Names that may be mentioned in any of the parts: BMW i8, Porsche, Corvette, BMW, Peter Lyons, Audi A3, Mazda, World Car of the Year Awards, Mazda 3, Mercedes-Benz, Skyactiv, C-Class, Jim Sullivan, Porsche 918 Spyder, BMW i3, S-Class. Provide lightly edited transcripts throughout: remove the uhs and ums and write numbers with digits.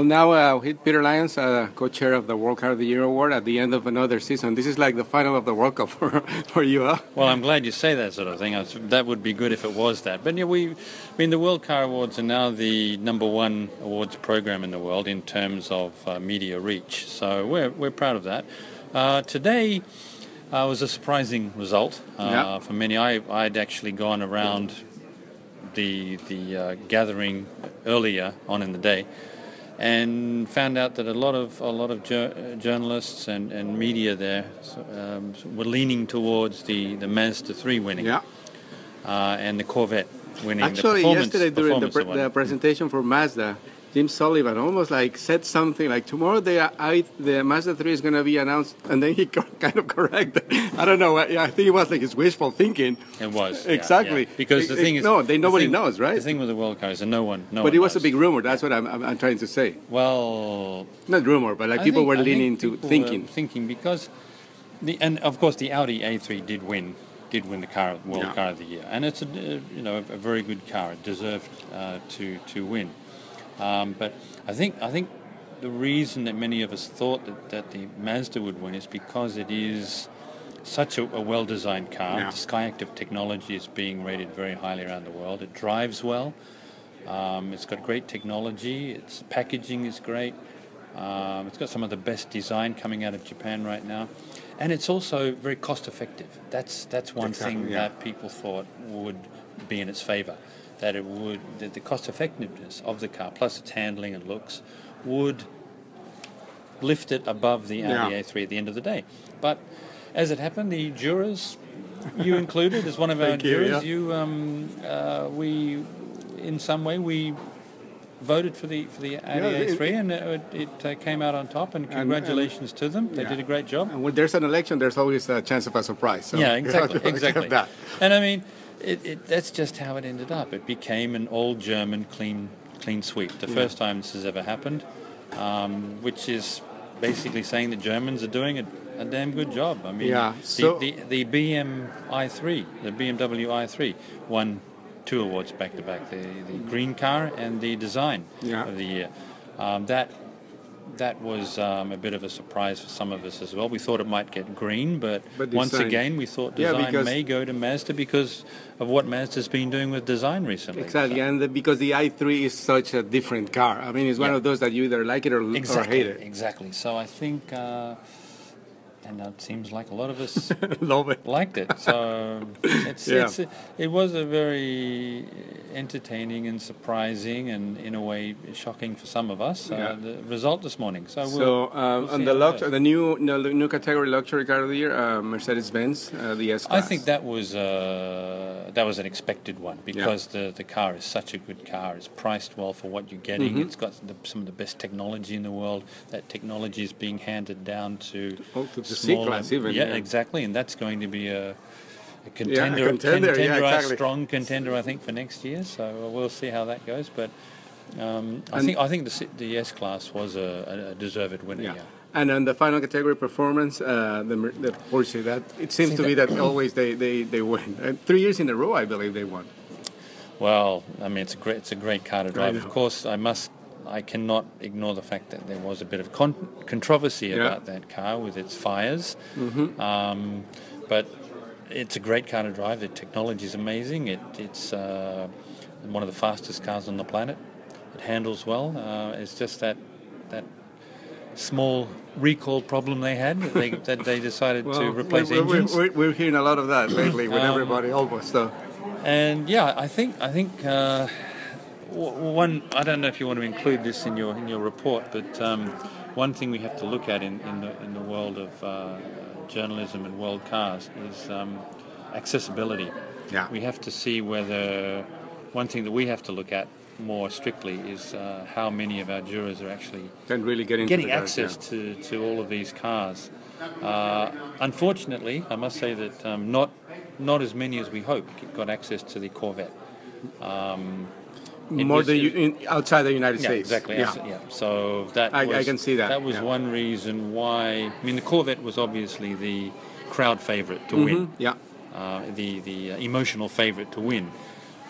Well, now Peter Lyons, co-chair of the World Car of the Year Award, at the end of another season. This is like the final of the World Cup for you, huh? Well, I'm glad you say that sort of thing. That would be good if it was that. But yeah, the World Car Awards are now the #1 awards program in the world in terms of media reach. So we're proud of that. Today was a surprising result for many. I'd actually gone around the gathering earlier on in the day, and found out that a lot of journalists and media there were leaning towards the Mazda 3 winning, and the Corvette winning. Actually, yesterday during the presentation for Mazda, Jim Sullivan almost like said something like, "Tomorrow the Mazda 3 is going to be announced," and then he kind of corrected. I don't know. I think it was like his wishful thinking. It was exactly because the thing is nobody knows, right? The thing with the World Car is that no one. But it was a big rumor. That's what I'm trying to say. Well, not rumor, but like people were leaning to thinking because, and of course the Audi A3 did win the World Car of the Year, and it's a very good car. It deserved to win. But I think the reason that many of us thought that the Mazda would win is because it is such a well-designed car. Yeah. The Skyactiv technology is being rated very highly around the world. It drives well. It's got great technology. Its packaging is great. It's got some of the best design coming out of Japan right now. And it's also very cost-effective. That's one thing that people thought would be in its favour. That the cost effectiveness of the car, plus its handling and looks, would lift it above the Audi A3 at the end of the day. But as it happened, the jurors, you included as one of our jurors, we voted for the Audi A3, and it came out on top. And congratulations to them; they did a great job. And when there's an election, there's always a chance of a surprise. So yeah, exactly. That. And I mean. That's just how it ended up. It became an old German clean sweep. The first time this has ever happened, which is basically saying the Germans are doing a damn good job. I mean, the BMW i3 won 2 awards back to back: the green car and the design of the year. That was a bit of a surprise for some of us as well. We thought it might get green, but once again we thought design may go to Mazda because of what Mazda's been doing with design recently. Exactly, and because the i3 is such a different car. I mean, it's one of those that you either like it or hate it. Exactly, so I think, and it seems like a lot of us liked it. So it was a very entertaining and surprising and, in a way, shocking for some of us, the result this morning. So on the new category luxury car of the year, Mercedes-Benz, the S-Class. I think that was an expected one because the car is such a good car. It's priced well for what you're getting. Mm-hmm. It's got some of the best technology in the world. That technology is being handed down to the C-Class even. Yeah, exactly, and that's going to be a contender, strong contender, I think, for next year. So we'll see how that goes. But I think the S-Class was a deserved winner. Yeah. And on the final category, performance, the Porsche. That it seems to be that always they win. 3 years in a row, I believe they won. Well, I mean, it's a great car to drive. Of course, I cannot ignore the fact that there was a bit of controversy about that car with its fires. Mm-hmm. But it's a great car to drive. The technology is amazing. It's one of the fastest cars on the planet. It handles well. It's just that small recall problem they had that they decided to replace engines. We're hearing a lot of that lately with everybody almost. So. And I think. One, I don't know if you want to include this in your report, but one thing we have to look at in the world of journalism and world cars is accessibility. Yeah. We have to see whether one thing that we have to look at more strictly is how many of our jurors are actually really getting access to all of these cars. Unfortunately, I must say that not as many as we hoped got access to the Corvette. Outside the United States. Exactly. Yeah. So I can see that. That was one reason why. I mean, the Corvette was obviously the crowd favorite to win. The emotional favorite to win.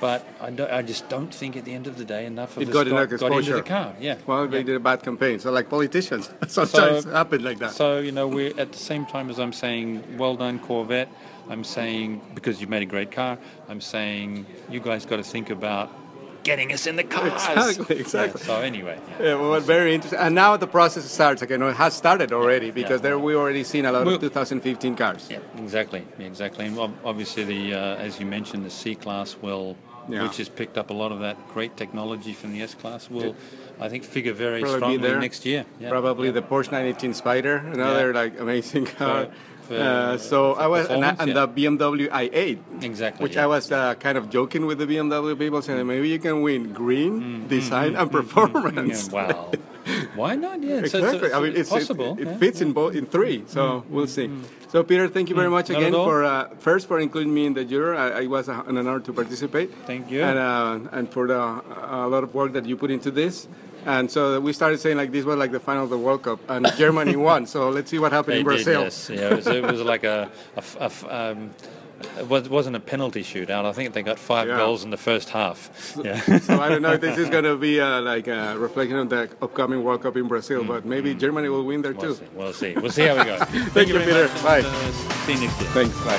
But I just don't think at the end of the day enough of it got into the car. Yeah. Well, they did a bad campaign. So like politicians, sometimes it happened like that. So, you know, we're at the same time as I'm saying, well done, Corvette. I'm saying, because you've made a great car, I'm saying you guys got to think about getting us in the cars. Exactly. Yeah, so anyway. Yeah. Well, very interesting. And now the process starts again. It has started already because we've already seen a lot of 2015 cars. Yeah, exactly. And obviously, the as you mentioned, the C-Class will... Yeah. Which has picked up a lot of that great technology from the S-Class, will, I think, figure very strongly next year. Yeah. Probably the Porsche 918 Spyder, another like amazing car. And the BMW i8, which I was kind of joking with the BMW people, saying maybe you can win green, design, and performance. Wow. Why not? Yeah, exactly. So I mean, it's possible. It fits in both, in three. So we'll see. So Peter, thank you very much again for for including me in the jury. I was an honor to participate. Thank you. And for the a lot of work that you put into this. And so we started saying like this was like the final of the World Cup, and Germany won. So let's see what happened in Brazil. Yeah, it was like it wasn't a penalty shootout. I think they got 5 goals in the first half. Yeah. So I don't know if this is going to be like a reflection of the upcoming World Cup in Brazil, but maybe Germany will win there too. We'll see. We'll see how we go. Thank you, Peter. Bye. And, see you next year. Thanks. Bye.